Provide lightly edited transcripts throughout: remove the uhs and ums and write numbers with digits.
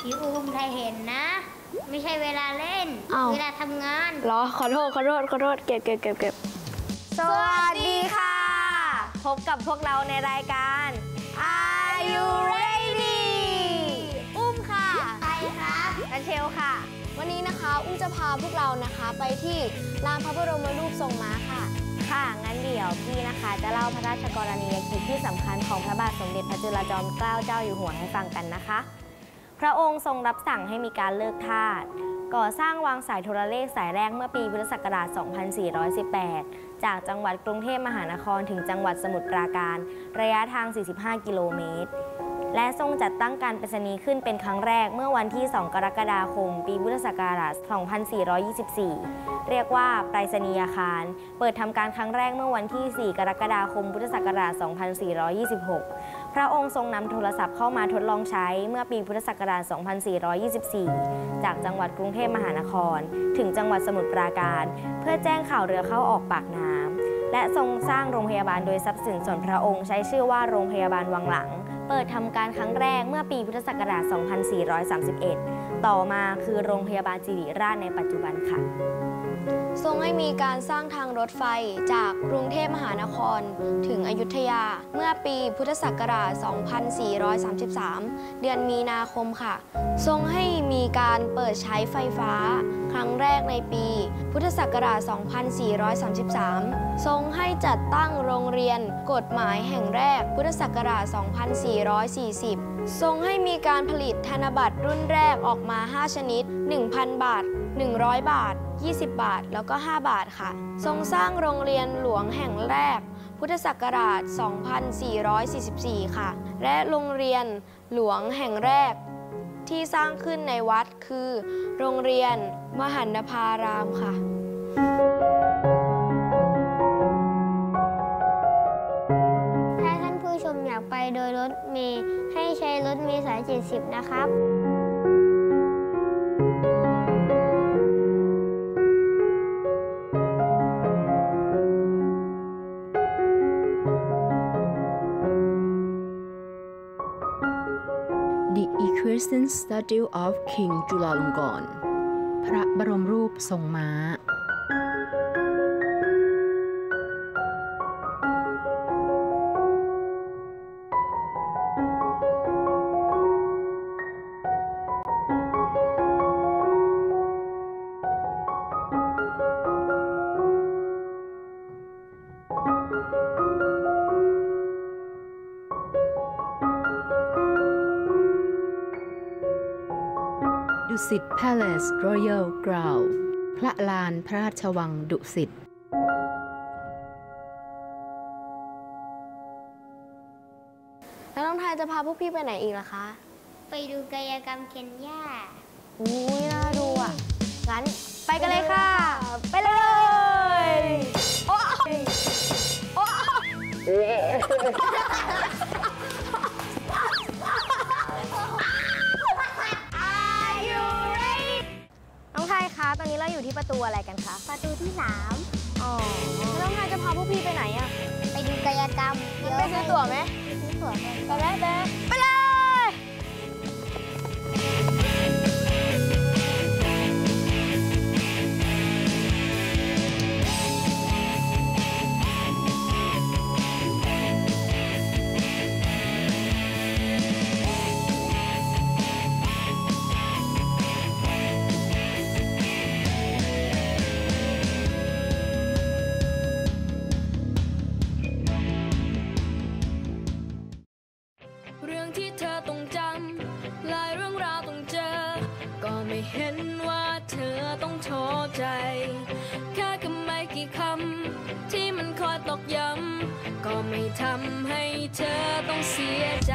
พี่ภูมิไทยเห็นนะไม่ใช่เวลาเล่นเวลาทำงานเหรอขอโทษเก็บสวัสดีค่ะพบกับพวกเราในรายการ Are You Ready อุ้มค่ะใครคะนันเชลค่ะวันนี้นะคะอุ้มจะพาพวกเรานะคะไปที่ลานพระบรมรูปทรงม้าค่ะค่ะงั้นเดี๋ยวพี่นะคะจะเล่าพระราชกรณียกิจที่สำคัญของพระบาทสมเด็จพระจุลจอมเกล้าเจ้าอยู่หัวให้ฟังกันนะคะพระองค์ทรงรับสั่งให้มีการเลิกทาสก่อสร้างวางสายโทรเลขสายแรกเมื่อปีพุทธศักราช 2418 จากจังหวัดกรุงเทพมหานครถึงจังหวัดสมุทรปราการระยะทาง 45 กิโลเมตรและทรงจัดตั้งการไปรษณีย์ขึ้นเป็นครั้งแรกเมื่อวันที่ 2 กรกฎาคม ปีพุทธศักราช 2424 เรียกว่าไปรษณียาคารเปิดทำการครั้งแรกเมื่อวันที่ 4 กรกฎาคม พุทธศักราช 2426 พระองค์ทรงนำโทรศัพท์เข้ามาทดลองใช้เมื่อปีพุทธศักราช 2424 จากจังหวัดกรุงเทพมหานครถึงจังหวัดสมุทรปราการเพื่อแจ้งข่าวเรือเข้าออกปากน้ำและทรงสร้างโรงพยาบาลโดยทรัพย์สินส่วนพระองค์ใช้ชื่อว่าโรงพยาบาลวังหลังเปิดทำการครั้งแรกเมื่อปีพุทธศักราช 2431 ต่อมาคือโรงพยาบาลสิริราชในปัจจุบันค่ะทรงให้มีการสร้างทางรถไฟจากกรุงเทพมหานครถึงอยุธยาเมื่อปีพุทธศักราช 2433 เดือนมีนาคมค่ะทรงให้มีการเปิดใช้ไฟฟ้าครั้งแรกในปีพุทธศักราช 2433 ทรงให้จัดตั้งโรงเรียนกฎหมายแห่งแรกพุทธศักราช 2440 ทรงให้มีการผลิตธนบัตรรุ่นแรกออกมา 5 ชนิด 1,000 บาท 100 บาท20 บาทแล้วก็ 5 บาทค่ะทรงสร้างโรงเรียนหลวงแห่งแรกพุทธศักราช 2444 ค่ะและโรงเรียนหลวงแห่งแรกที่สร้างขึ้นในวัดคือโรงเรียนมหันตภารามค่ะถ้าท่านผู้ชมอยากไปโดยรถเมล์ให้ใช้รถเมล์สาย 70 นะครับThe Equestrian Statue of King Chulalongkorn พระบรมรูปทรงม้าดุสิต Palace Royal Ground พระลานพระราชวังดุสิตแล้วน้องไทยจะพาพวกพี่ไปไหนอีกล่ะคะไปดูกายกรรมเคนยาอุ้ยน่าดูอ่ะงั้นไปกันเลยค่ะไปเลยโอ้โอ้ตอนนี้เราอยู่ที่ประตูอะไรกันคะประตูที่3อ๋อแล้วนายจะพาพวกพี่ไปไหนอ่ะไปดูกายกรรมเดี๋ยวไปซื้อตั๋วไหมซื้อตั๋วไปแล้วไปเลยเห็นว่าเธอต้องโทษใจแค่คำไม่กี่คำที่มันคอยตอกย้ำก็ไม่ทำให้เธอต้องเสียใจ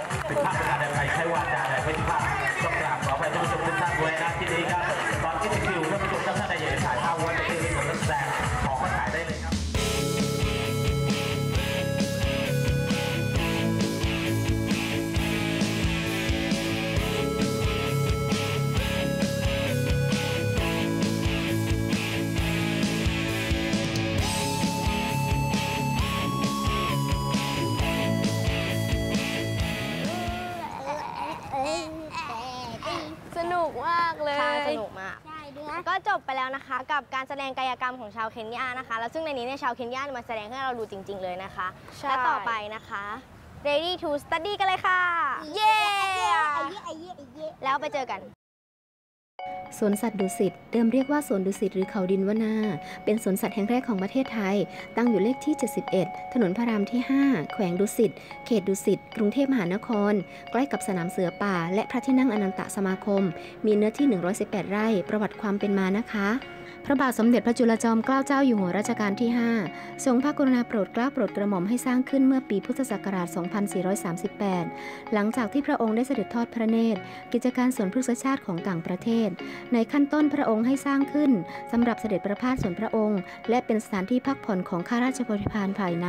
ถึงภาพประกาศไทยใช้วาจาและเห็นภาพต้องกราบขอไปท่านผู้ชมทุกท่านด้วยนะที่นี้ครับตอนที่คิวท่านผู้ชมท่านใดอยากถ่ายภาพไว้ในที่นี้ผมจะแสดงขอถ่ายได้เลยครับสนุกมากเลยสนุกมากก็จบไปแล้วนะคะกับการแสดงกายกรรมของชาวเคนยานะคะแล้วซึ่งในนี้เนี่ยชาวเคนยามาแสดงให้เราดูจริงๆเลยนะคะและต่อไปนะคะ ready to study กันเลยค่ะเย้แล้วไปเจอกันสวนสัตว์ดุสิตเดิมเรียกว่าสวนดุสิตหรือเขาดินวนาเป็นสวนสัตว์แห่งแรกของประเทศไทยตั้งอยู่เลขที่71ถนนพระรามที่5แขวงดุสิตเขตดุสิตกรุงเทพมหานครใกล้กับสนามเสือป่าและพระที่นั่งอนันตสมาคมมีเนื้อที่118ไร่ประวัติความเป็นมานะคะพระบาทสมเด็จพระจุลจอมเกล้าเจ้าอยู่หัวรัชกาลที่5ทรงพระกรุณาโปรดเกล้าโปรดกระหม่อมให้สร้างขึ้นเมื่อปีพุทธศักราช 2438 หลังจากที่พระองค์ได้เสด็จทอดพระเนตรกิจการสวนพฤกษชาติของต่างประเทศในขั้นต้นพระองค์ให้สร้างขึ้นสำหรับเสด็จประพาสส่วนพระองค์และเป็นสถานที่พักผ่อนของข้าราชบริพารภายใน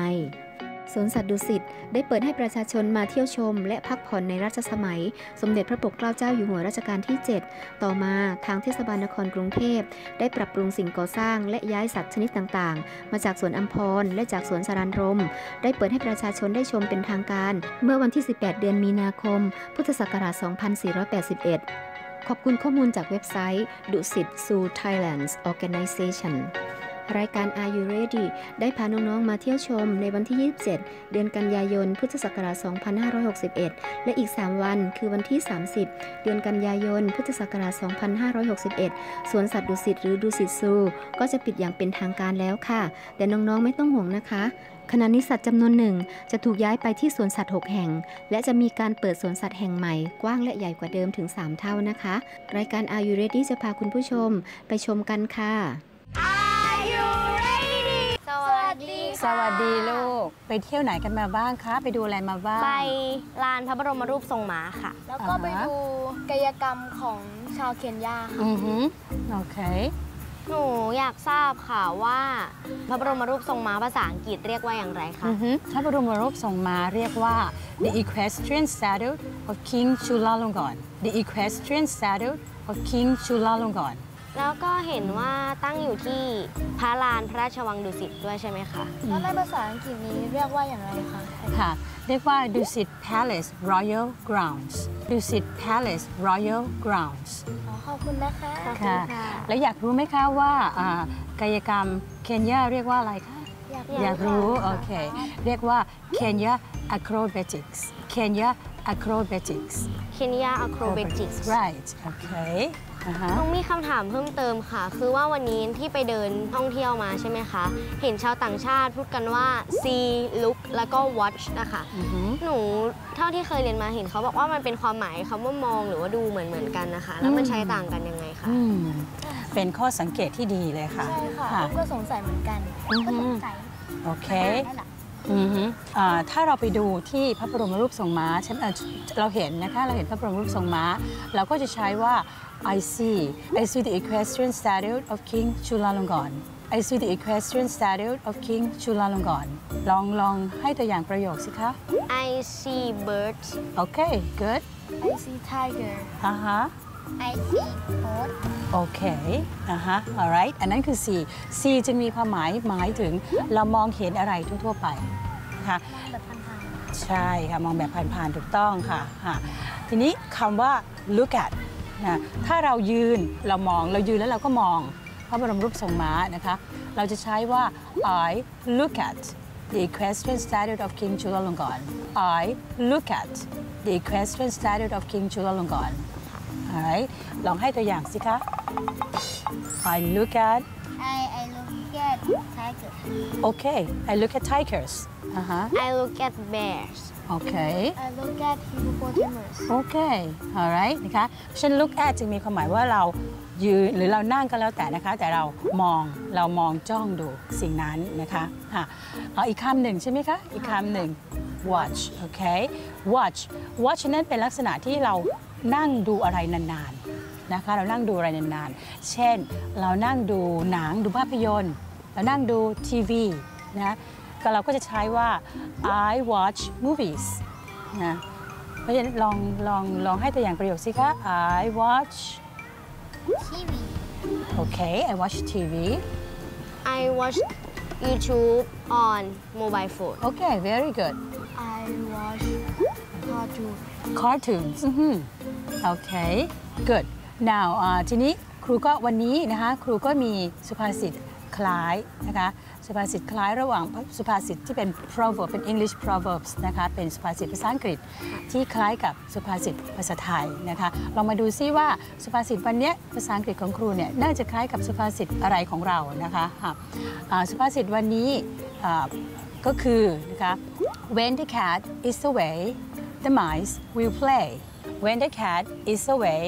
สวนสัตว์ดุสิตได้เปิดให้ประชาชนมาเที่ยวชมและพักผ่อนในรัชสมัยสมเด็จพระปกเกล้าเจ้าอยู่หัวรัชกาลที่7ต่อมาทางเทศบาลนครกรุงเทพได้ปรับปรุงสิ่งก่อสร้างและย้ายสัตว์ชนิดต่างๆมาจากสวนอัมพรและจากสวนสารันรมได้เปิดให้ประชาชนได้ชมเป็นทางการเมื่อวันที่18เดือนมีนาคมพุทธศักราช 2481 ขอบคุณข้อมูลจากเว็บไซต์ดุสิต Zoo Thailand's Organizationรายการ Are You Ready ได้พาน้องๆมาเที่ยวชมในวันที่27เดือนกันยายนพุทธศักราช 2561 และอีก3วันคือวันที่30เดือนกันยายนพุทธศักราช 2561 สวนสัตว์ดุสิตหรือดุสิตซูก็จะปิดอย่างเป็นทางการแล้วค่ะแต่น้องๆไม่ต้องห่วงนะคะขณะนี้สัตว์จำนวนหนึ่งจะถูกย้ายไปที่สวนสัตว์6แห่งและจะมีการเปิดสวนสัตว์แห่งใหม่กว้างและใหญ่กว่าเดิมถึง3เท่านะคะรายการ Are You Ready จะพาคุณผู้ชมไปชมกันค่ะสวัสดีลูกไปเที่ยวไหนกันมาบ้างคะไปดูอะไรมาบ้างไปลานพระบรมรูปทรงม้าค่ะแล้วก็ไปดูกายกรรมของชาวเคนยาค่ะโอเคหนูอยากทราบค่ะว่าพระบรมรูปทรงม้าภาษาอังกฤษเรียกว่าอย่างไรคะพระบรมรูปทรงม้าเรียกว่า The Equestrian Statue of King Chulalongkorn The Equestrian Statue of King Chulalongkornแล้วก็เห็นว่าตั้งอยู่ที่พระลานพระราชวังดุสิตด้วยใช่ไหมคะแล้วในภาษาอังกฤษนี้เรียกว่าอย่างไรคะค่ะเรียกว่าดุสิต Palace Royal Grounds ดุสิต Palace Royal Grounds ขอบคุณนะคะค่ะแล้วอยากรู้ไหมคะว่ากายกรรมเคนยาเรียกว่าอะไรคะอยากรู้โอเคเรียกว่า Kenya Acrobatics Kenya Acrobatics Kenya Acrobatics right okayต้องมีคำถามเพิ่มเติมค่ะคือว่าวันนี้ที่ไปเดินท่องเที่ยวมาใช่ไหมคะเห็นชาวต่างชาติพูดกันว่า see look แล้วก็ watch นะคะหนูเท่าที่เคยเรียนมาเห็นเขาบอกว่ามันเป็นความหมายคำว่ามองหรือว่าดูเหมือนกันนะคะแล้วมันใช้ต่างกันยังไงคะเป็นข้อสังเกตที่ดีเลยค่ะใช่ค่ะก็สงสัยเหมือนกันก็สงสัยโอเคถ้าเราไปดูที่พระบรมรูปทรงม้าเราเห็นนะคะเราเห็นพระบรมรูปทรงม้าเราก็จะใช้ว่าI see the equestrian statue of King Chulalongkorn. I see the equestrian statue of King Chulalongkorn. ลองให้ตัวอย่างประโยคสิคะ I see birds. Okay, good. I see tiger. I see boat. Okay. All right. อันนั้นคือ see. See จะมีความหมายถึงเรามองเห็นอะไรทั่วๆไปค่ะใช่ค่ะมองแบบผ่านๆถูกต้องค่ะทีนี้คำว่า look atถ้าเรายืนเรามองเรายืนแล้วเราก็มองพระบรมรูปทรงม้านะคะเราจะใช้ว่า I look at the equestrian statue of King Chulalongkorn I look at the equestrian statue of King Chulalongkorn ลองให้ตัวอย่างสิคะ I look at tigers Okay I look at tigers I look at bears Okay. I look at hippopotamus. Okay. All right. นะคะ ฉัน look at จึงมีความหมายว่าเรายืนหรือเรานั่งก็แล้วแต่นะคะแต่เรามองจ้องดูสิ่งนั้นนะคะอีกคำหนึ่งใช่ไหมคะอีกคำหนึ่ง watch โอเค watch watch นั่นเป็นลักษณะที่เรานั่งดูอะไรนานๆนะคะเรานั่งดูอะไรนานๆเช่นเรานั่งดูหนังดูภาพยนตร์เรานั่งดูทีวีนะก็เราก็จะใช้ว่า I watch movies นะเพราะฉะนั้นลองให้ตัวอย่างประโยคสิคะ I watch TV โอเค I watch TV I watch YouTube on mobile phone Okay very good I watch cartoons Okay good now ทีนี้ครูก็วันนี้นะคะครูก็มีสุภาษิตคล้ายนะคะสุภาษิตคล้ายระหว่างสุภาษิตที่เป็น proverb เป็น English proverbs นะคะเป็นสุภาษิตภาษาอังกฤษที่คล้ายกับสุภาษิตภาษาไทยนะคะลองมาดูซิว่าสุภาษิตวันนี้ภาษาอังกฤษของครูเนี่ยน่าจะคล้ายกับสุภาษิตอะไรของเรานะคะสุภาษิตวันนี้ก็คือนะคะ When the cat is away the mice will play When the cat is away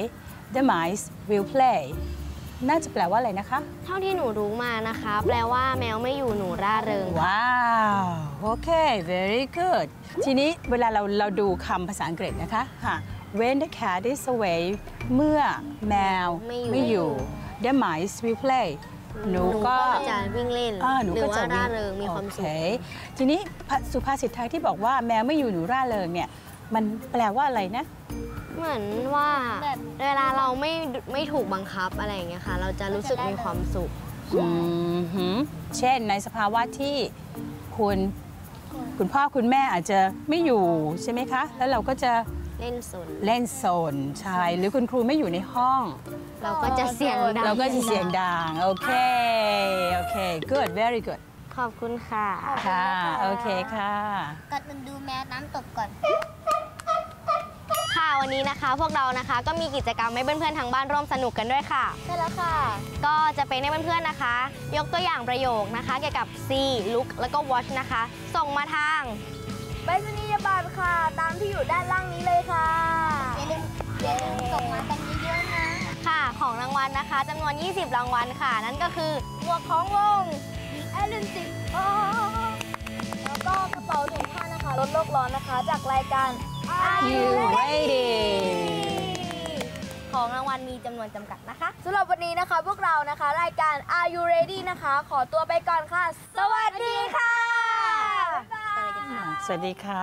the mice will playน่าจะแปลว่าอะไรนะคะเท่าที่หนูรู้มานะคะแปลว่าแมวไม่อยู่หนูร่าเริงว้าวโอเค very good ทีนี้เวลาเราดูคำภาษาอังกฤษนะคะ when the cat is away เมื่อแมวไม่อยู่ the mice will play หนูก็จะวิ่งเล่นหนูก็จะร่าเริงมีความสุขทีนี้สุภาษิตไทยที่บอกว่าแมวไม่อยู่หนูร่าเริงเนี่ยมันแปลว่าอะไรนะเหมือนว่าเวลาเราไม่ถูกบังคับอะไรอย่างเงี้ยค่ะเราจะรู้สึกมีความสุขเช่นในสภาวะที่คุณพ่อคุณแม่อาจจะไม่อยู่ใช่ไหมคะแล้วเราก็จะเล่นสนใช่หรือคุณครูไม่อยู่ในห้องเราก็จะเสียงดังโอเคgood very good ขอบคุณค่ะโอเคค่ะก่อนดูแม่น้ำตกก่อนวันนี้นะคะพวกเรานะคะก็มีกิจกรรมให้เพื่อนๆทางบ้านร่วมสนุกกันด้วยค่ะใช่แล้วค่ะก็จะเป็นให้เพื่อนๆนะคะยกตัวอย่างประโยคนะคะเกี่ยวกับ see look แล้วก็ watch นะคะส่งมาทางไปรษณียบัตรค่ะตามที่อยู่ด้านล่างนี้เลยค่ะอย่าลืมส่งมากันเยอะๆนะค่ะของรางวัลนะคะจำนวน20รางวัลค่ะนั่นก็คือหมวกของวงไอรินสิแล้วก็กระเป๋าถุงผ้านะคะลดโลกร้อนนะคะจากรายการAre You Ready ของรางวัลมีจำนวนจำกัดนะคะสำหรับวันนี้นะคะพวกเรานะคะรายการ Are You Ready นะคะขอตัวไปก่อนค่ะสวัสดีค่ะสวัสดีค่ะ